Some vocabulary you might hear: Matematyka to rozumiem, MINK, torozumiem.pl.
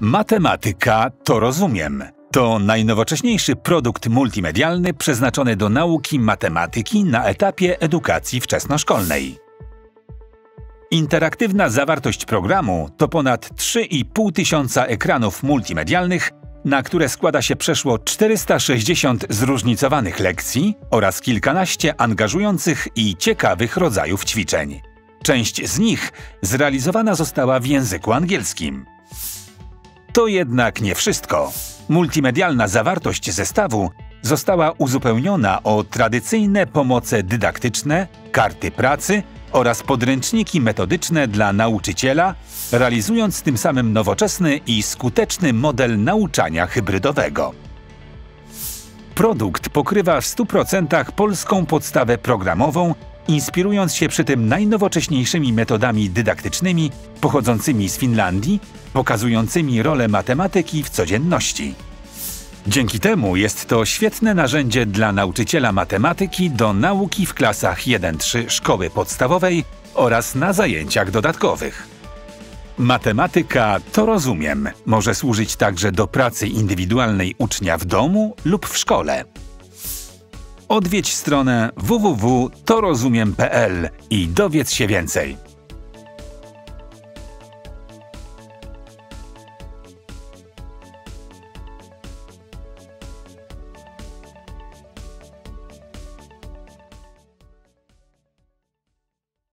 Matematyka to rozumiem. To najnowocześniejszy produkt multimedialny przeznaczony do nauki matematyki na etapie edukacji wczesnoszkolnej. Interaktywna zawartość programu to ponad 3500 ekranów multimedialnych, na które składa się przeszło 460 zróżnicowanych lekcji oraz kilkanaście angażujących i ciekawych rodzajów ćwiczeń. Część z nich zrealizowana została w języku angielskim. To jednak nie wszystko. Multimedialna zawartość zestawu została uzupełniona o tradycyjne pomoce dydaktyczne, karty pracy oraz podręczniki metodyczne dla nauczyciela, realizując tym samym nowoczesny i skuteczny model nauczania hybrydowego. Produkt pokrywa w 100% polską podstawę programową, inspirując się przy tym najnowocześniejszymi metodami dydaktycznymi pochodzącymi z Finlandii, pokazującymi rolę matematyki w codzienności. Dzięki temu jest to świetne narzędzie dla nauczyciela matematyki do nauki w klasach 1-3 szkoły podstawowej oraz na zajęciach dodatkowych. Matematyka to rozumiem może służyć także do pracy indywidualnej ucznia w domu lub w szkole. Odwiedź stronę www.torozumiem.pl i dowiedz się więcej.